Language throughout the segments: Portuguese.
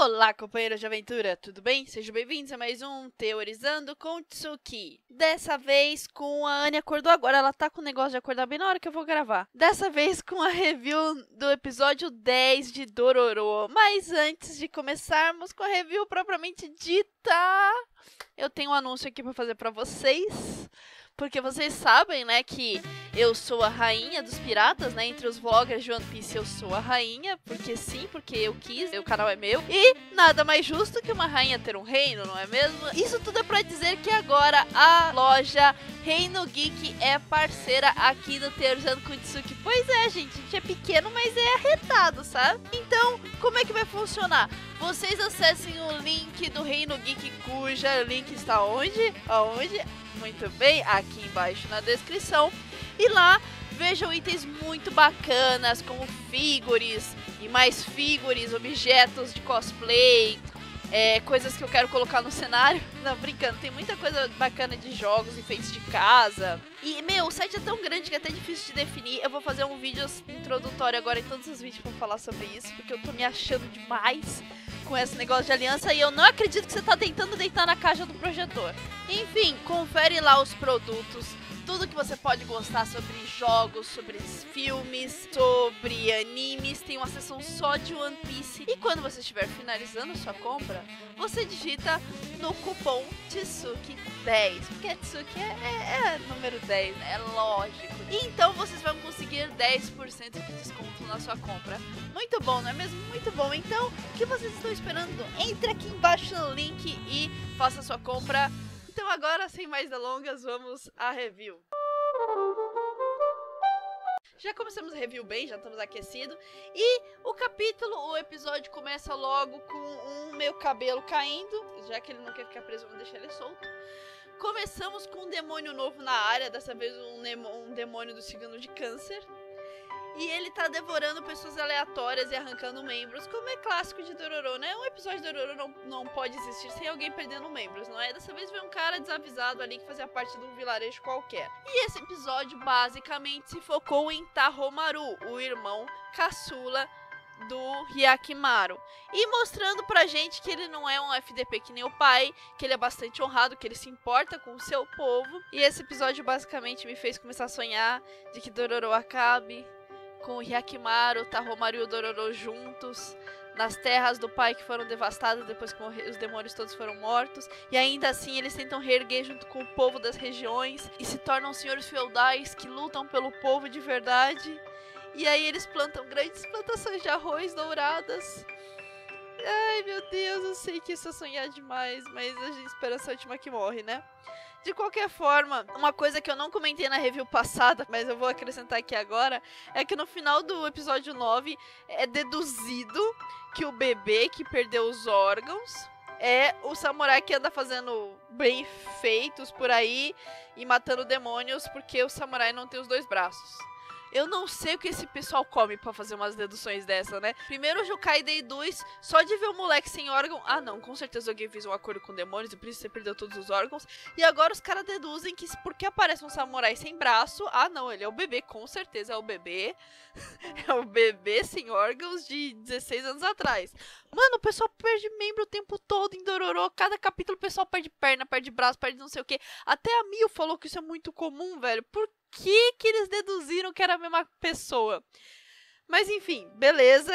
Olá, companheiros de aventura, tudo bem? Sejam bem-vindos a mais um Teorizando com Tsuki. Dessa vez com a Anne acordou agora, ela tá com o negócio de acordar bem na hora que eu vou gravar. Dessa vez com a review do episódio 10 de Dororo. Mas antes de começarmos com a review propriamente dita, eu tenho um anúncio aqui pra fazer pra vocês. Porque vocês sabem, né, que eu sou a rainha dos piratas, né? Entre os vloggers de One Piece eu sou a rainha, porque sim, porque eu quis, o canal é meu. E nada mais justo que uma rainha ter um reino, não é mesmo? Isso tudo é pra dizer que agora a loja Reino Geek é parceira aqui do Teorizando com Tsuki. Pois é, gente, a gente é pequeno, mas é arretado, sabe? Então, como é que vai funcionar? Vocês acessem o link do Reino Geek, cuja link está onde? Aonde? Muito bem, aqui embaixo na descrição. E lá vejam itens muito bacanas, como figures e mais figures, objetos de cosplay, coisas que eu quero colocar no cenário. Não, brincando, tem muita coisa bacana de jogos, enfeites de casa. E, meu, o site é tão grande que é até difícil de definir. Eu vou fazer um vídeo introdutório agora em todos os vídeos pra falar sobre isso, porque eu tô me achando demais com esse negócio de aliança e eu não acredito que você tá tentando deitar na caixa do projetor. Enfim, confere lá os produtos, tudo que você pode gostar sobre jogos, sobre filmes, sobre animes. Tem uma seção só de One Piece. E quando você estiver finalizando sua compra, você digita no cupom Tsuki10. Porque Tsuki é número 10, né? É lógico. E então vocês vão conseguir 10% de desconto na sua compra. Muito bom, não é mesmo? Muito bom. Então, o que vocês estão esperando? Entre aqui embaixo no link e faça sua compra. Então agora, sem mais delongas, vamos à review. Já começamos a review bem, já estamos aquecidos. E o capítulo, o episódio começa logo com um meu cabelo caindo. Já que ele não quer ficar preso, vamos deixar ele solto. Começamos com um demônio novo na área, dessa vez um demônio do signo de Câncer. E ele tá devorando pessoas aleatórias e arrancando membros, como é clássico de Dororo, né? Um episódio de Dororo não pode existir sem alguém perdendo membros, não é? Dessa vez veio um cara desavisado ali que fazia parte de um vilarejo qualquer. E esse episódio basicamente se focou em Tahomaru, o irmão caçula do Hyakkimaru, e mostrando pra gente que ele não é um FDP que nem o pai, que ele é bastante honrado, que ele se importa com o seu povo. E esse episódio basicamente me fez começar a sonhar de que Dororo acabe, com o Hyakkimaru, Tahomaru e o Dororo juntos, nas terras do pai que foram devastadas depois que os demônios todos foram mortos. E ainda assim eles tentam reerguer junto com o povo das regiões e se tornam senhores feudais que lutam pelo povo de verdade. E aí eles plantam grandes plantações de arroz douradas. Ai meu Deus, eu sei que isso é sonhar demais, mas a gente espera essa última que morre, né? De qualquer forma, uma coisa que eu não comentei na review passada, mas eu vou acrescentar aqui agora, é que no final do episódio 9 é deduzido que o bebê que perdeu os órgãos é o samurai que anda fazendo bem feitos por aí e matando demônios porque o samurai não tem os dois braços. Eu não sei o que esse pessoal come pra fazer umas deduções dessa, né? Primeiro o Jukai deduz só de ver o moleque sem órgão. Ah não, com certeza alguém fez um acordo com demônios e por isso você perdeu todos os órgãos. E agora os caras deduzem que porque aparece um samurai sem braço, ah não, ele é o bebê, com certeza é o bebê. É o bebê sem órgãos de 16 anos atrás. Mano, o pessoal perde membro o tempo todo em Dororo. Cada capítulo o pessoal perde perna, perde braço, perde não sei o que. Até a Mio falou que isso é muito comum, velho. Por que eles deduziram que era a mesma pessoa? Mas enfim, beleza,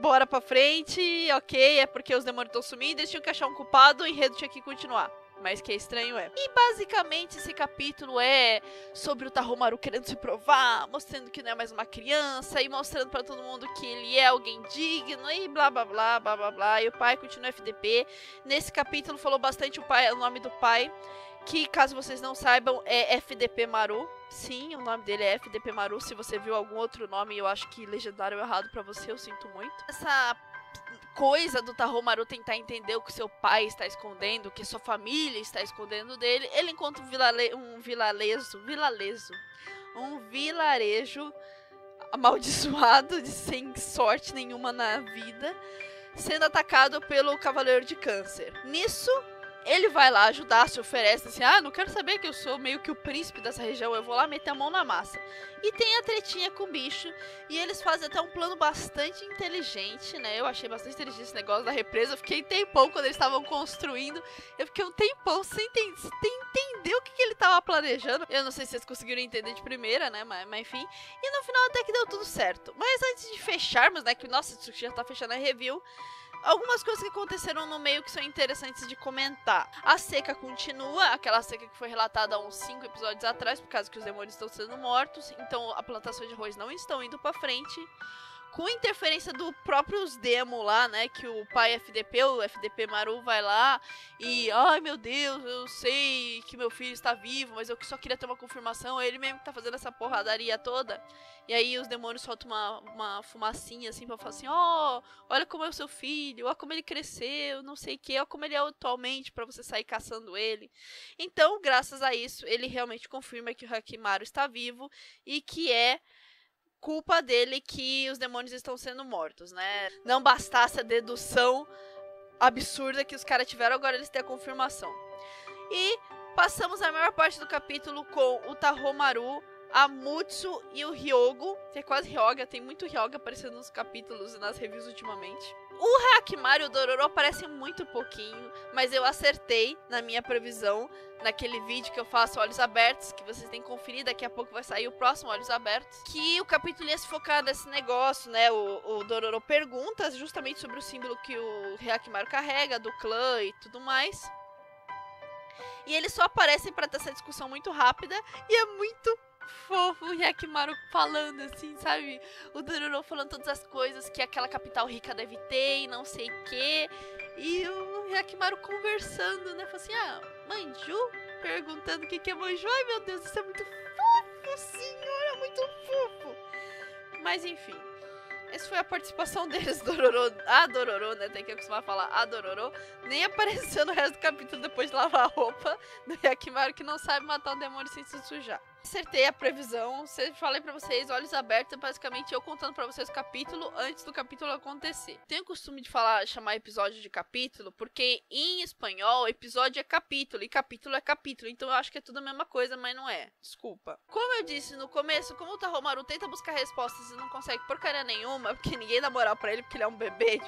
bora pra frente, ok, é porque os demônios estão sumindo, eles tinham que achar um culpado, o enredo tinha que continuar. Mas que é estranho é. E basicamente esse capítulo é sobre o Tahomaru querendo se provar, mostrando que não é mais uma criança e mostrando pra todo mundo que ele é alguém digno e blá blá blá blá blá blá. E o pai continua FDP. Nesse capítulo falou bastante o nome do pai, que caso vocês não saibam é FDP Maru. Sim, o nome dele é FDP Maru. Se você viu algum outro nome, eu acho que legendário errado pra você, eu sinto muito. Essa coisa do Tahomaru tentar entender o que seu pai está escondendo, o que sua família está escondendo dele, ele encontra um vilarejo amaldiçoado de sem sorte nenhuma na vida, sendo atacado pelo Cavaleiro de Câncer. Nisso, Ele vai lá ajudar, se oferece assim, ah, não quero saber que eu sou meio que o príncipe dessa região, eu vou lá meter a mão na massa. E tem a tretinha com o bicho, e eles fazem até um plano bastante inteligente, né? Eu achei bastante inteligente esse negócio da represa, fiquei um tempão quando eles estavam construindo, eu fiquei um tempão sem entender o que ele estava planejando. Eu não sei se vocês conseguiram entender de primeira, né, mas enfim. E no final até que deu tudo certo. Mas antes de fecharmos, né, que nossa, Tsuki já tá fechando a review, algumas coisas que aconteceram no meio que são interessantes de comentar. A seca continua, aquela seca que foi relatada há uns 5 episódios atrás, por causa que os demônios estão sendo mortos, então a plantação de arroz não estão indo pra frente. Com interferência do próprios demo lá, né, que o pai FDP, o FDP Maru vai lá e, ai meu Deus, eu sei que meu filho está vivo, mas eu só queria ter uma confirmação, ele mesmo que tá fazendo essa porradaria toda. E aí os demônios soltam uma fumacinha assim pra falar assim, ó, olha como é o seu filho, olha como ele cresceu, não sei o que, olha como ele é atualmente pra você sair caçando ele. Então, graças a isso, ele realmente confirma que o Hyakkimaru está vivo e que é culpa dele que os demônios estão sendo mortos, né? Não bastasse a dedução absurda que os caras tiveram, agora eles têm a confirmação. E passamos a maior parte do capítulo com o Tahomaru, a Mutsu e o Ryogo. Tem quase Ryoga, tem muito Ryoga aparecendo nos capítulos e nas reviews ultimamente. O Hyakkimaru e o Dororo aparecem muito pouquinho, mas eu acertei na minha previsão, naquele vídeo que eu faço Olhos Abertos, que vocês têm que conferir, daqui a pouco vai sair o próximo Olhos Abertos, que o capítulo ia se focar nesse negócio, né, o Dororo pergunta justamente sobre o símbolo que o Hyakkimaru carrega, do clã e tudo mais, e eles só aparecem pra ter essa discussão muito rápida, e é muito fofo o Hyakkimaru falando assim, sabe? O Dororo falando todas as coisas que aquela capital rica deve ter e não sei o que. E o Hyakkimaru conversando, né? Falou assim, ah, Manju? Perguntando o que é Manju. Ai, meu Deus, isso é muito fofo, senhora, muito fofo. Mas enfim, essa foi a participação deles, Dororo. A Dororo, né? Tem que acostumar a falar a Dororo. Nem apareceu no resto do capítulo depois de lavar a roupa do Hyakkimaru, que não sabe matar um demônio sem se sujar. Acertei a previsão, falei pra vocês, Olhos Abertos, basicamente eu contando pra vocês o capítulo antes do capítulo acontecer. Tenho o costume de chamar episódio de capítulo, porque em espanhol episódio é capítulo e capítulo é capítulo, então eu acho que é tudo a mesma coisa, mas não é, desculpa. Como eu disse no começo, como o Tahomaru tenta buscar respostas e não consegue porcaria nenhuma, porque ninguém dá moral pra ele, porque ele é um bebê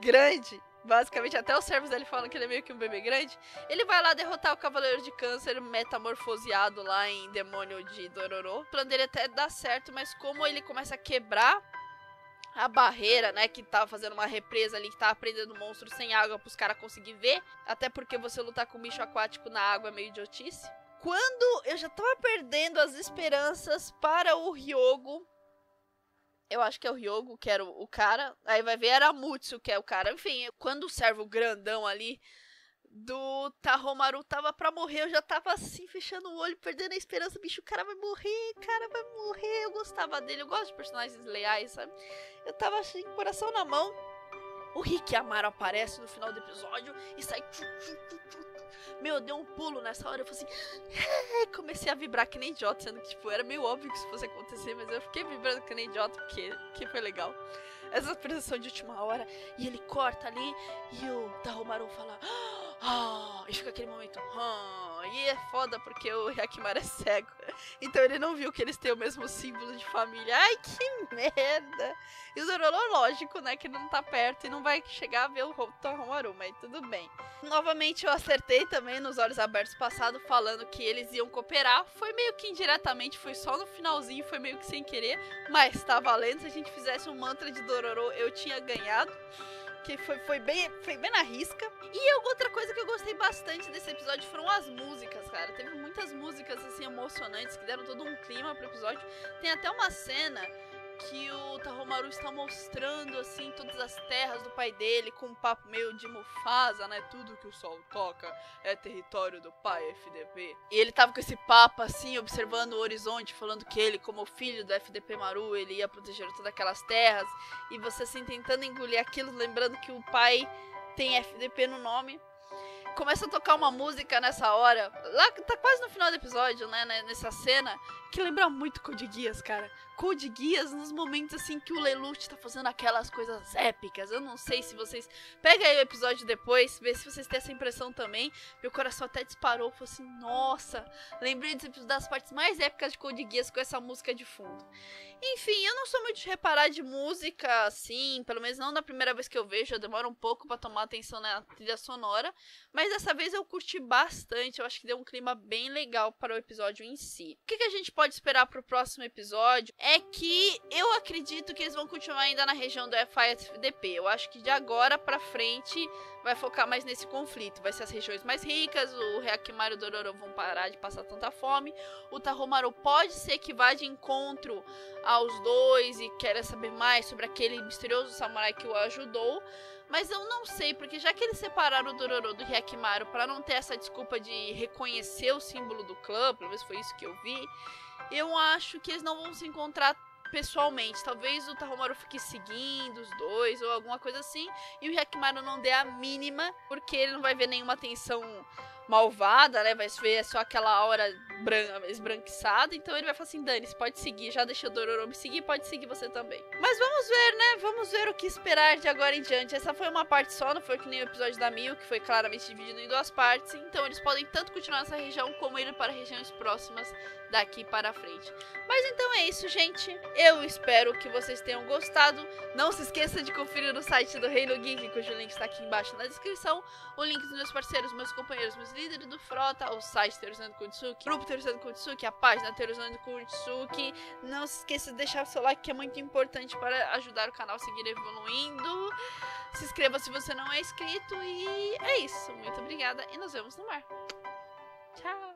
grande. Basicamente, até os servos dele falam que ele é meio que um bebê grande. Ele vai lá derrotar o Cavaleiro de Câncer metamorfoseado lá em Demônio de Dororo. O plano dele até dá certo, mas como ele começa a quebrar a barreira, né, que tá fazendo uma represa ali, que tá prendendo um monstro sem água pros caras conseguirem ver. Até porque você lutar com um bicho aquático na água é meio idiotice. Quando eu já tava perdendo as esperanças para o Ryogo, eu acho que é o Ryogo, que era o cara. Aí vai ver Aramutsu, que é o cara. Enfim, quando o servo grandão ali do Tahomaru tava pra morrer, eu já tava assim, fechando o olho, perdendo a esperança. Bicho, o cara vai morrer, Eu gostava dele, eu gosto de personagens leais, sabe? Eu tava assim, coração na mão. O Hyakkimaru aparece no final do episódio e sai... Meu, deu um pulo nessa hora, eu falei assim... Comecei a vibrar que nem idiota, sendo que tipo, era meio óbvio que isso fosse acontecer, mas eu fiquei vibrando que nem idiota, porque foi legal. Essa apresentação de última hora, e ele corta ali, e o Tahomaru fala... Ah, e fica aquele momento... E é foda, porque o Hyakkimaru é cego. Então ele não viu que eles têm o mesmo símbolo de família. Ai, que merda! E o Dororo, lógico, né, que ele não tá perto e não vai chegar a ver o Tahomaru, mas tudo bem. Novamente eu acertei também nos Olhos Abertos passado, falando que eles iam cooperar. Foi meio que indiretamente, foi só no finalzinho, foi meio que sem querer. Mas tá valendo, se a gente fizesse um mantra de Dororo, eu tinha ganhado. Que foi bem na risca. E outra coisa que eu gostei bastante desse episódio foram as músicas, cara. Teve muitas músicas, assim, emocionantes, que deram todo um clima pro episódio. Tem até uma cena que o Tahomaru está mostrando, assim, todas as terras do pai dele, com um papo meio de Mufasa, né? Tudo que o sol toca é território do pai FDP. E ele tava com esse papo, assim, observando o horizonte, falando que ele, como filho do FDP Maru, ele ia proteger todas aquelas terras. E você, assim, tentando engolir aquilo, lembrando que o pai tem FDP no nome. Começa a tocar uma música nessa hora, lá tá quase no final do episódio, né, nessa cena, que lembra muito Code Geass, cara. Code Geass nos momentos assim que o Lelouch tá fazendo aquelas coisas épicas. Eu não sei se vocês... Pega aí o episódio depois, vê se vocês têm essa impressão também. Meu coração até disparou, falou assim, nossa, lembrei das partes mais épicas de Code Geass com essa música de fundo. Enfim, eu não sou muito de reparar de música assim, pelo menos não na primeira vez que eu vejo, eu demoro um pouco pra tomar atenção na trilha sonora, mas dessa vez eu curti bastante, eu acho que deu um clima bem legal para o episódio em si. O que a gente pode esperar pro próximo episódio? É que eu acredito que eles vão continuar ainda na região do FDP. Eu acho que de agora pra frente vai focar mais nesse conflito. Vai ser as regiões mais ricas, o Hyakkimaru e o Dororo vão parar de passar tanta fome. O Tahomaru pode ser que vá de encontro aos dois e queira saber mais sobre aquele misterioso samurai que o ajudou. Mas eu não sei, porque já que eles separaram o Dororo do Hyakkimaru pra não ter essa desculpa de reconhecer o símbolo do clã, pelo menos foi isso que eu vi, eu acho que eles não vão se encontrar pessoalmente. Talvez o Tahomaru fique seguindo os dois ou alguma coisa assim, e o Hyakkimaru não dê a mínima, porque ele não vai ver nenhuma tensão malvada, né? Vai ver só aquela aura esbranquiçada. Então ele vai falar assim, dane-se, pode seguir. Já deixei o Dororo me seguir, pode seguir você também. Mas vamos ver, né? Vamos ver o que esperar de agora em diante. Essa foi uma parte só, não foi que nem o episódio da Mio, que foi claramente dividido em duas partes. Então eles podem tanto continuar nessa região como ir para regiões próximas daqui para frente. Mas então é isso, gente. Eu espero que vocês tenham gostado. Não se esqueça de conferir no site do Reino Geek, cujo link está aqui embaixo na descrição. O link dos meus parceiros, meus companheiros, meus líderes do Frota, o site Teorizando com Tsuki, o grupo Teorizando com Tsuki, a página Teorizando com Tsuki. Não se esqueça de deixar o seu like, que é muito importante para ajudar o canal a seguir evoluindo. Se inscreva se você não é inscrito. E é isso. Muito obrigada e nos vemos no mar. Tchau!